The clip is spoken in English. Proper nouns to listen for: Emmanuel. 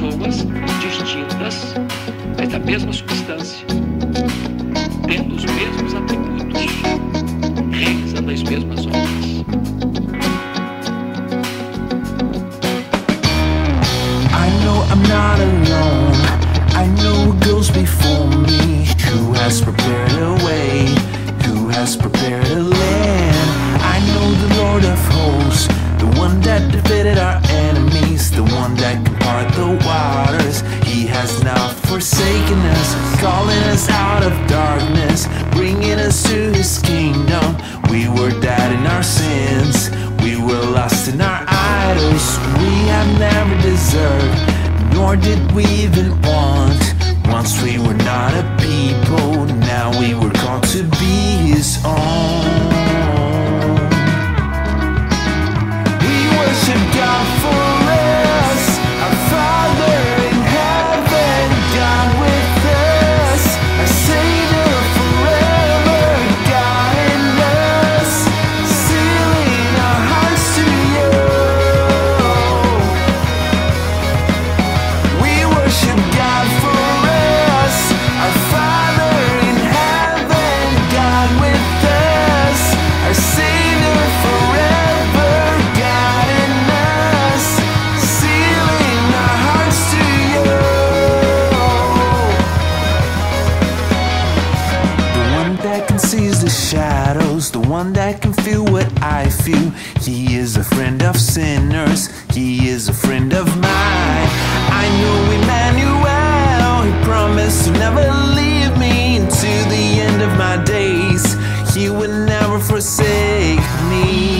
pessoas distintas, mas da mesma substância, tendo os mesmos atributos, realizando as mesmas obras. I know I'm not alone. I know who goes before me, who has prepared a way, who has prepared a land. I know the Lord of hosts, the one that defeated our enemies, the one that can part the waters. He has not forsaken us, calling us out of darkness, bringing us to his kingdom. We were dead in our sins, we were lost in our idols. We have never deserved, nor did we even want. Once we were not a people, now we were called to be his own. We worship God for us, our Father in heaven, God with us, our Savior forever, God in us, sealing our hearts to you. Shadows, the one that can feel what I feel. He is a friend of sinners, he is a friend of mine. I know Emmanuel, he promised to never leave me until the end of my days. He would never forsake me.